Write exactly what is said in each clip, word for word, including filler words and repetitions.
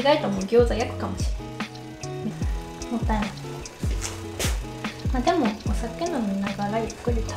意外ともう餃子焼くかもしれない、ね、もったいない。まあでもお酒飲みながらゆっくり食べたりか。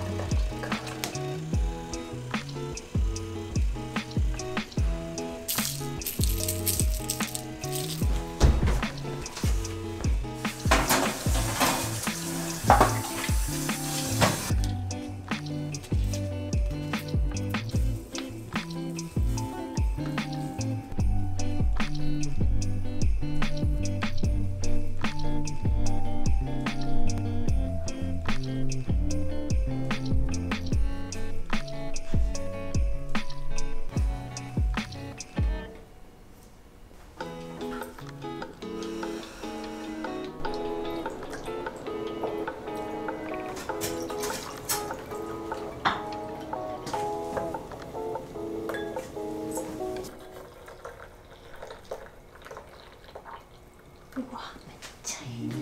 うわ、めっちゃいいね。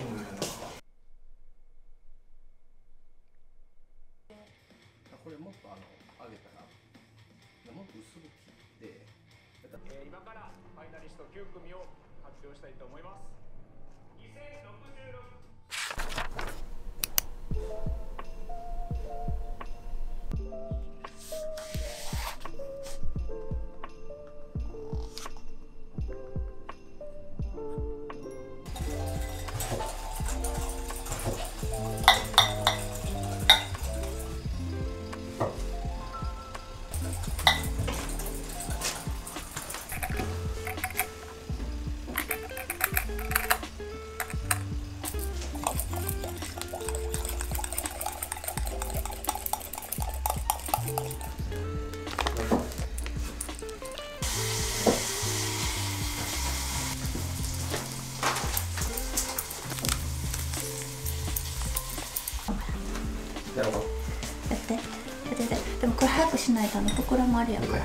これもっとあの上げたらもっと薄く切って、えー、今からファイナリストきゅう組を発表したいと思います。にせんろくじゅうろくやろうか。やって、やって、やって。でもこれ早くしないとあの袋もあるやんから。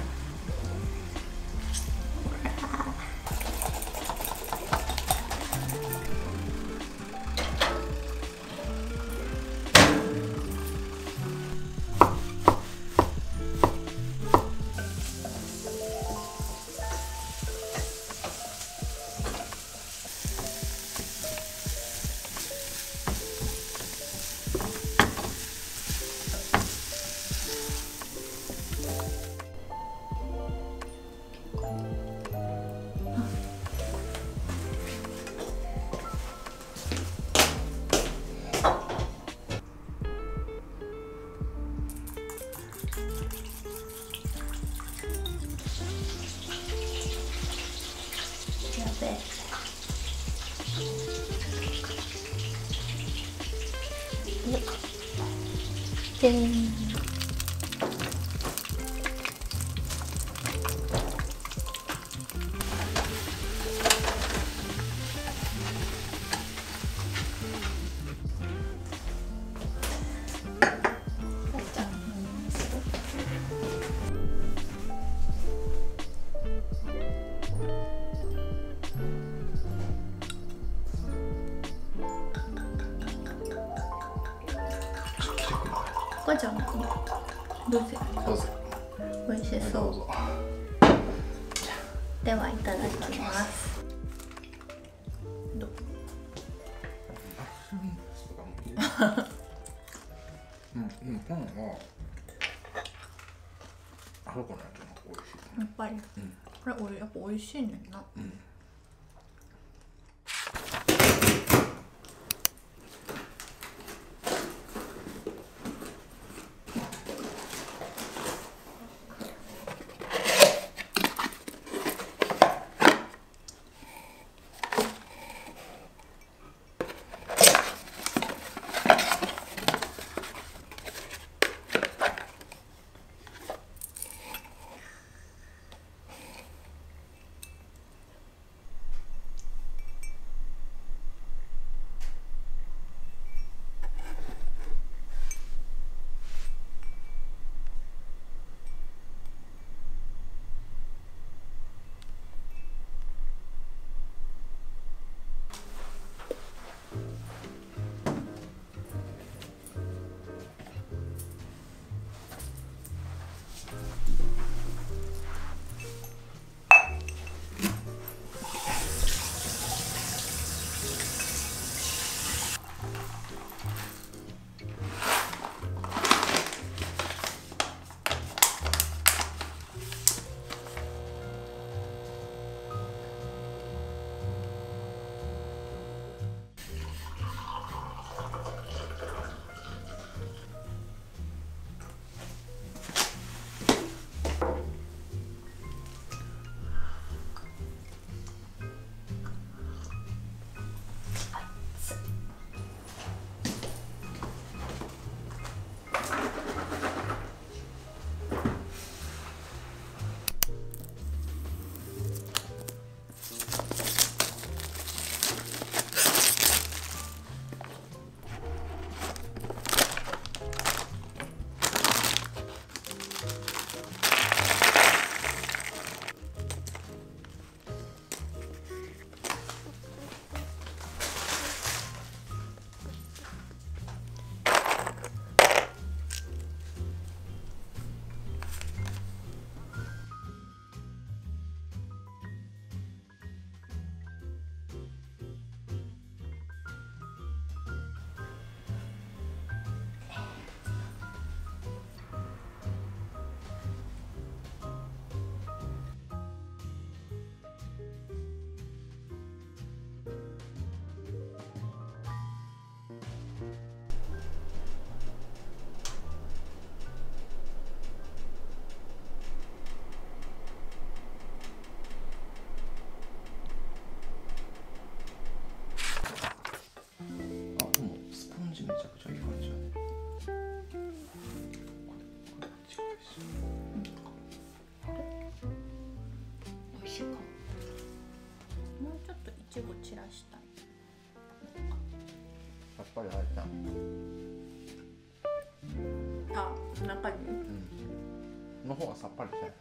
でじゃあどうぞ。どうぞ。美味しそう。ではいただきます。どう？うんうん、パンは辛くないと美味しい。やっぱり。これ俺やっぱ美味しいねんな。うん。チゴ散らしたい。さっぱり入った。あ、中に、うん、の方がさっぱりしたい。